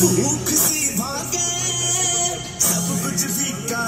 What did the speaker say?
भूख सी भागे सब कुछ फीका